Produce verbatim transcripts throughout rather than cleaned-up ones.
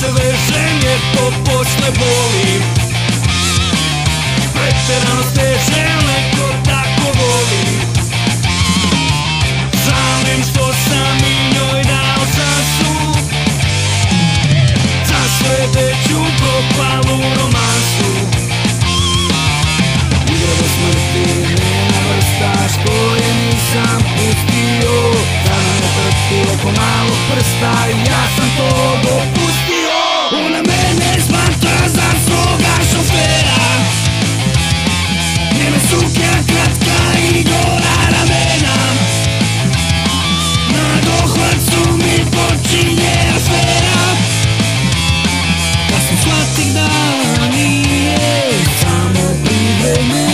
Završenje to počne boli Preterano steže neko tako voli Žalim što sam I njoj dao šansu Za sledeću propalu romansu Uđe do smrti ne navrstaš koje nisam pustio Da me ne trpilo po malo prsta I ja sam to dopustio Una mene espanta za svoga šofera Njene suknja kratka I gola ramena Na dohvatcu mi počinje afera Kad sam shvatih da nije samo privremena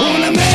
Una mezcla